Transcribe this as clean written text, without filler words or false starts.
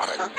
bottom.